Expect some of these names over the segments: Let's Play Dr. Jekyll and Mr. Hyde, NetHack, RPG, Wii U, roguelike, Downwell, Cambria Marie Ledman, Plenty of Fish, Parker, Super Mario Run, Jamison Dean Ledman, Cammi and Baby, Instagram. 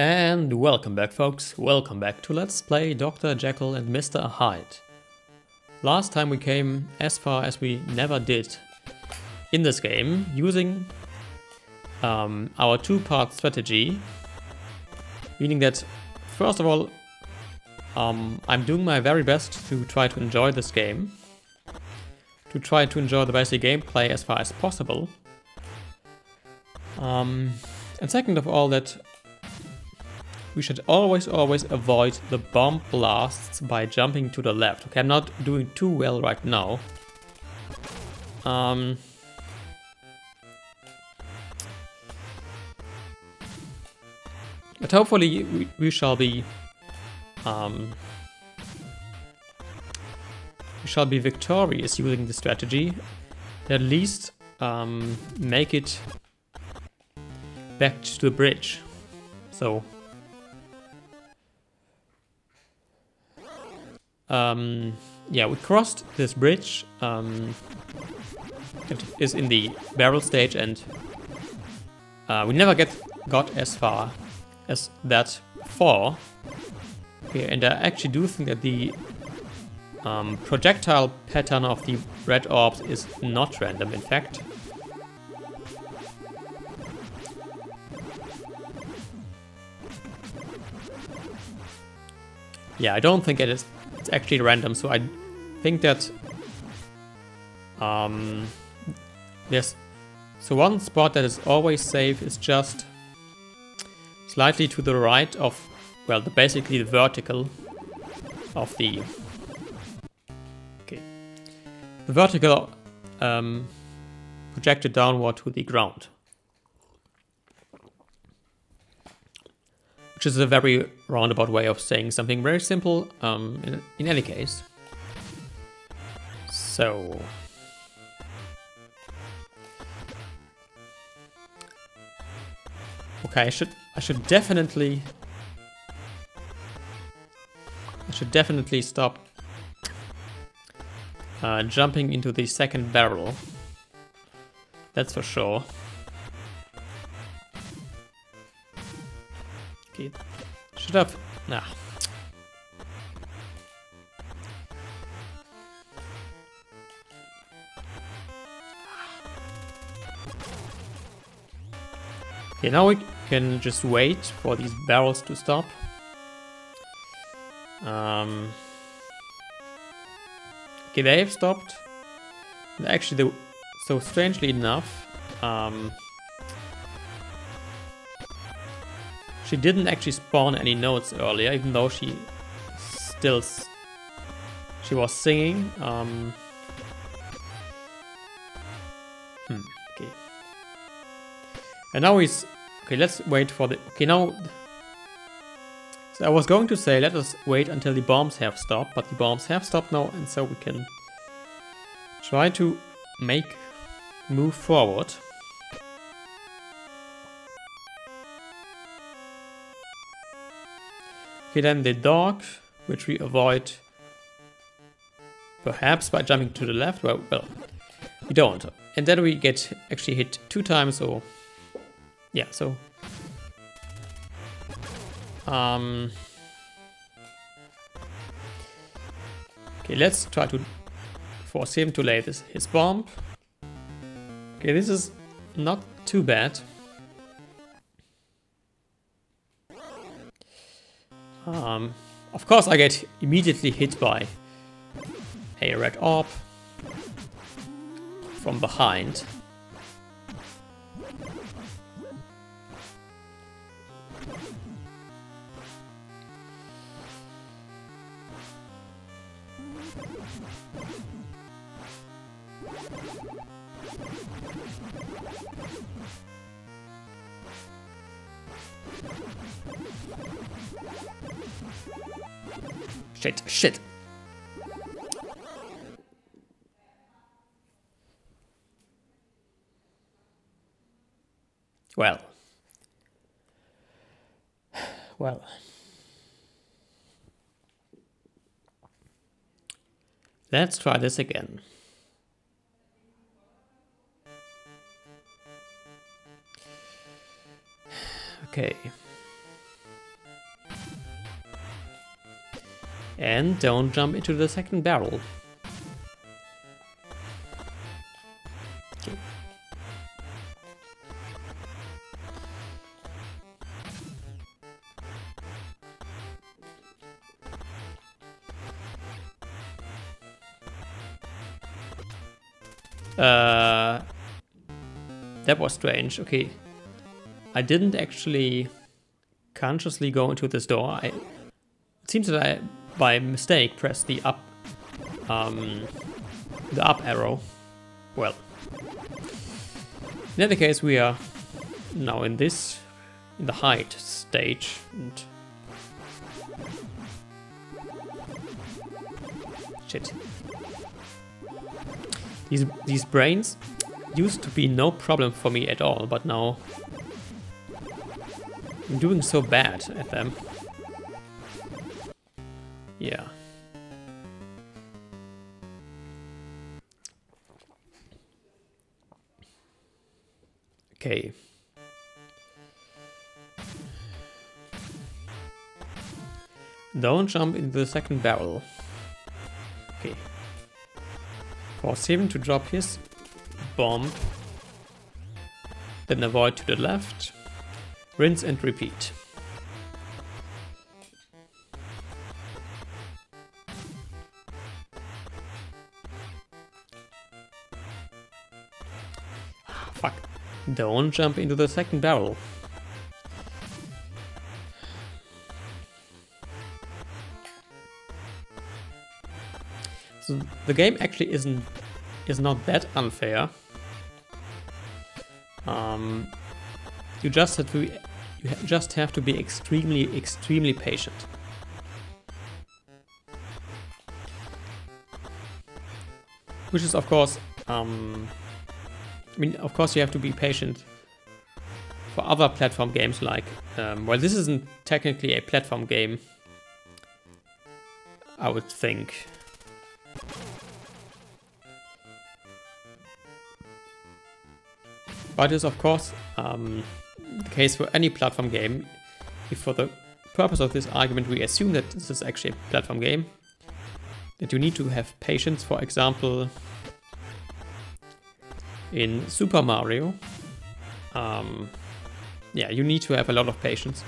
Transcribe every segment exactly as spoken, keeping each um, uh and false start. And welcome back, folks, welcome back to Let's Play Doctor Jekyll and Mister Hyde. Last time we came as far as we never did in this game, using um, our two-part strategy, meaning that, first of all, um, I'm doing my very best to try to enjoy this game, to try to enjoy the basic gameplay as far as possible, um, and second of all, that we should always, always avoid the bomb blasts by jumping to the left. Okay, I'm not doing too well right now. Um, but hopefully we, we shall be... Um, we shall be victorious using the strategy. At least um, make it back to the bridge. So... Um, yeah, we crossed this bridge. Um, it is in the barrel stage, and uh, we never get got as far as that far. Okay, and I actually do think that the um, projectile pattern of the red orbs is not random, in fact. Yeah, I don't think it is. It's actually random, so I think that um, yes. So one spot that is always safe is just slightly to the right of, well, the, basically the vertical of the okay, the vertical um, projected downward to the ground, which is a very roundabout way of saying something very simple, um, in, in any case. So... Okay, I should, I should definitely... I should definitely stop uh, jumping into the second barrel. That's for sure. Shut up. Nah. Okay, now we can just wait for these barrels to stop. Um, okay, they've stopped. Actually, they, so strangely enough, um, she didn't actually spawn any notes earlier, even though she still s she was singing. Um, hmm, okay. And now he's okay. Let's wait for the okay now. So I was going to say let us wait until the bombs have stopped, but the bombs have stopped now, and so we can try to make move forward. Okay, then the dog, which we avoid perhaps by jumping to the left. Well, well, we don't. And then we get actually hit two times, or... Yeah, so... Um... Okay, let's try to force him to lay this, his bomb. Okay, this is not too bad. Um, of course I get immediately hit by a red orb from behind. Shit, shit. Well. Well. Let's try this again. Okay. And don't jump into the second barrel. Okay. Uh, that was strange. Okay. I didn't actually consciously go into this door. I, it seems that I, by mistake, pressed the up, um, the up arrow. Well, in either case, we are now in this, in the hide stage. And shit. These, these brains used to be no problem for me at all, but now I'm doing so bad at them. Yeah. Okay. Don't jump into the second barrel. Okay. Force him to drop his bomb. Then avoid to the left. Rinse and repeat. Fuck. Don't jump into the second barrel. So the game actually isn't is not that unfair. Um, you just have to You just have to be extremely, extremely patient. Which is, of course, um, I mean, of course you have to be patient for other platform games like, um, well, this isn't technically a platform game, I would think. But it's, of course, um, the case for any platform game. If for the purpose of this argument we assume that this is actually a platform game, that you need to have patience, for example, in Super Mario. Um, yeah, you need to have a lot of patience.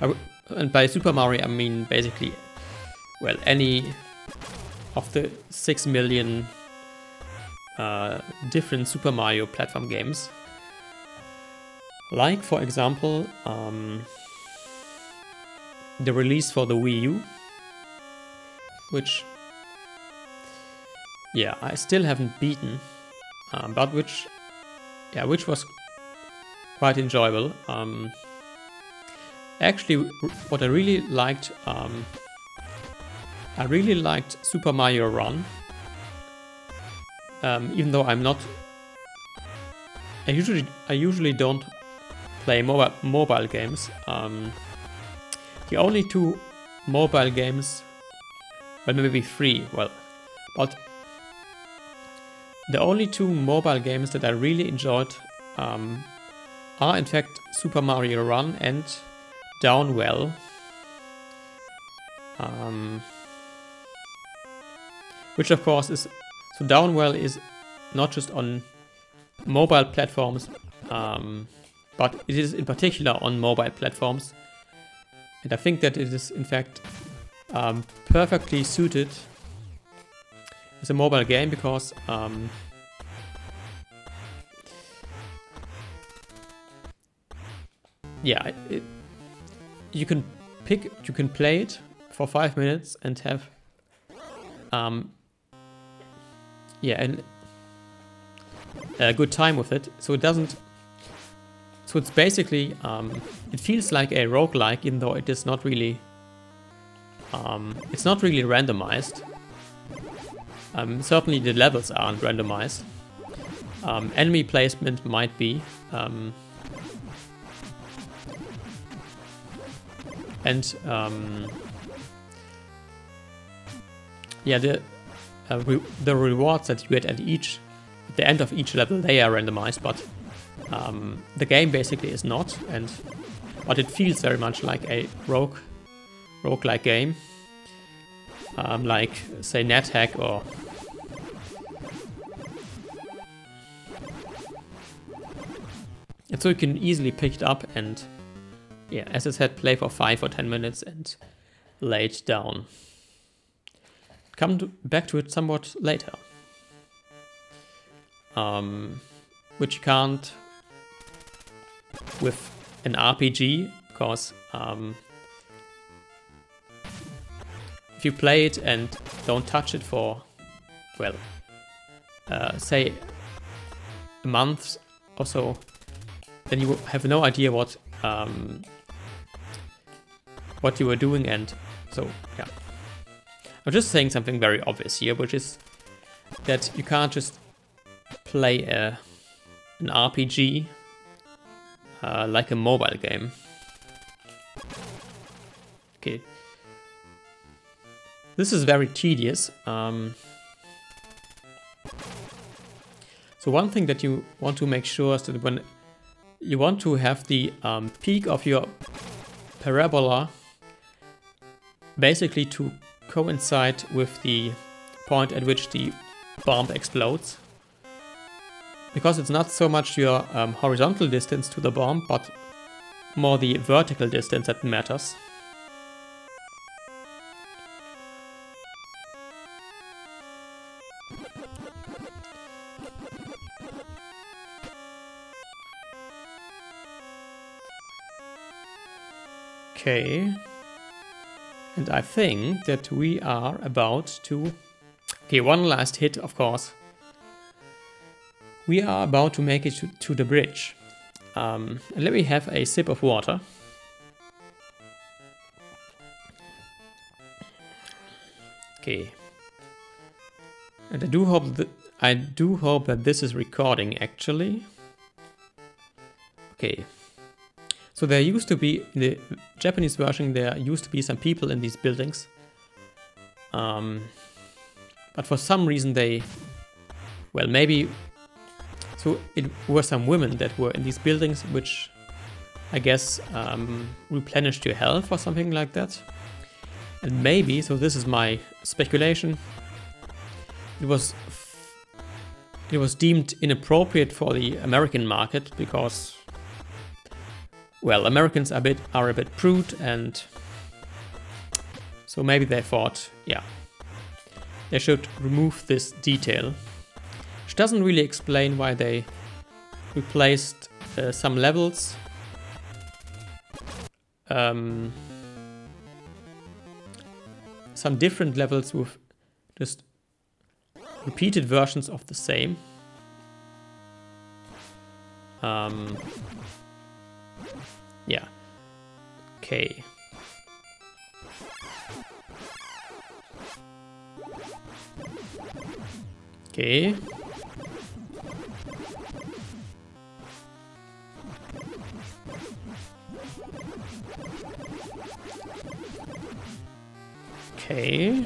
And by Super Mario I mean basically, well, any of the six million uh, different Super Mario platform games. Like, for example, um, the release for the Wii U, which, yeah, I still haven't beaten, um, but which, yeah, which was quite enjoyable. Um, actually, what I really liked, um, I really liked Super Mario Run, um, even though I'm not. I usually I usually don't play mobile mobile games. Um, the only two mobile games, well, maybe three. Well, but the only two mobile games that I really enjoyed um, are, in fact, Super Mario Run and Downwell. Um, Which of course is, so Downwell is not just on mobile platforms, um, but it is in particular on mobile platforms. And I think that it is, in fact, um, perfectly suited as a mobile game because um, yeah, it, you can pick, you can play it for five minutes and have um, yeah, and a good time with it. So it doesn't. So it's basically. Um, it feels like a roguelike, even though it is not really. Um, it's not really randomized. Um, certainly the levels aren't randomized. Um, enemy placement might be. Um, and. Um, yeah, the. Uh, re the rewards that you get at each, at the end of each level, they are randomized, but Um, the game basically is not, and but it feels very much like a rogue, roguelike game, um, like say NetHack or and so you can easily pick it up and, yeah, as I said, play for five or ten minutes and lay it down. Come to, back to it somewhat later, um, which you can't with an R P G, because um, if you play it and don't touch it for, well, uh, say a month or so, then you have no idea what um, what you were doing, and so yeah. I'm just saying something very obvious here, which is that you can't just play a, an R P G uh, like a mobile game. Okay, this is very tedious. Um, so one thing that you want to make sure is that when you want to have the um, peak of your parabola basically to coincide with the point at which the bomb explodes, because it's not so much your um, horizontal distance to the bomb, but more the vertical distance that matters. Okay, and I think that we are about to... Okay, one last hit, of course. We are about to make it to, to the bridge. Um, and let me have a sip of water. Okay. And I do hope that, I do hope that this is recording, actually. Okay. So there used to be, in the Japanese version, there used to be some people in these buildings. Um, but for some reason they, well, maybe, so it were some women that were in these buildings, which I guess um, replenished your health or something like that. And maybe, so this is my speculation, it was, it was deemed inappropriate for the American market because, well, Americans are a bit, are a bit prude, and so maybe they thought, yeah, they should remove this detail, which doesn't really explain why they replaced uh, some levels um, some different levels with just repeated versions of the same. um, Yeah. Okay. Okay. Okay.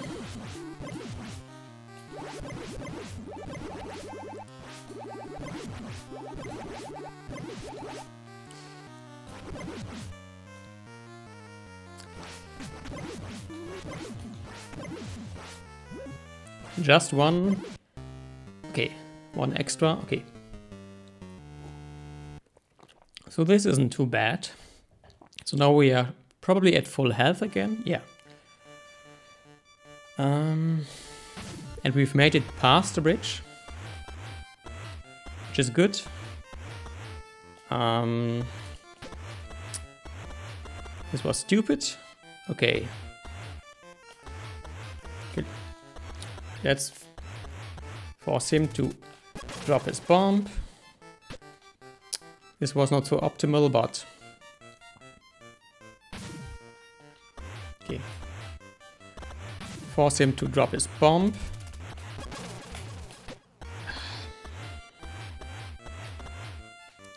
Just one. Okay, one extra. Okay. So this isn't too bad. So now we are probably at full health again. Yeah. Um, and we've made it past the bridge, which is good. Um, this was stupid. Okay. Good. Let's force him to drop his bomb. This was not so optimal, but... Okay. Force him to drop his bomb.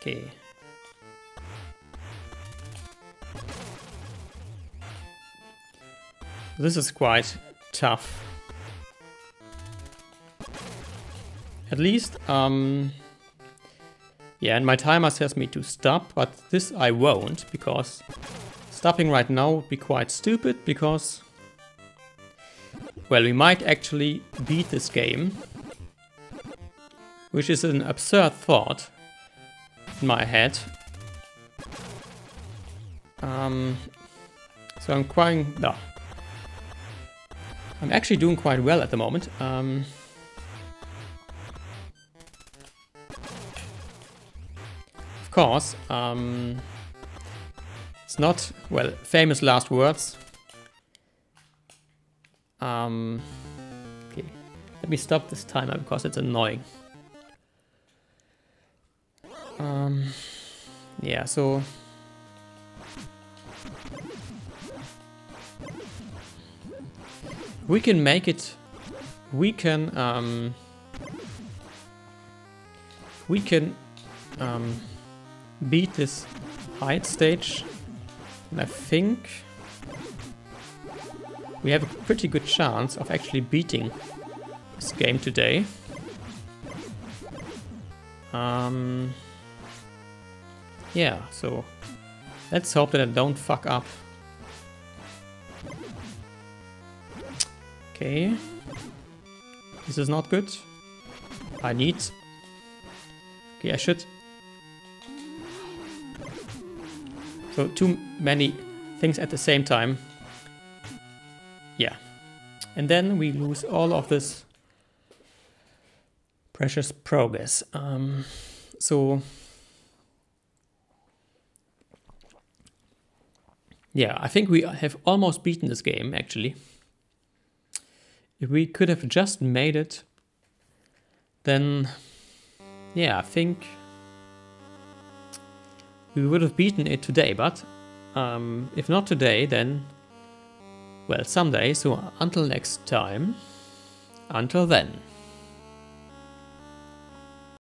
Okay. This is quite tough. At least, um, Yeah, and my timer tells me to stop, but this I won't, because stopping right now would be quite stupid, because... well, we might actually beat this game. Which is an absurd thought in my head. Um, so I'm quite... no. I'm actually doing quite well at the moment. Um, of course, um, it's not, well, famous last words. Um, okay, let me stop this timer because it's annoying. Um, yeah, so... we can make it, we can, um, we can um, beat this height stage, and I think we have a pretty good chance of actually beating this game today. Um, yeah, so let's hope that I don't fuck up. Okay, this is not good. I need... okay, I should... so, too many things at the same time. Yeah. And then we lose all of this precious progress. Um, so... yeah, I think we have almost beaten this game, actually. If we could have just made it, then, yeah, I think we would have beaten it today, but um, if not today, then, well, someday, so until next time, until then.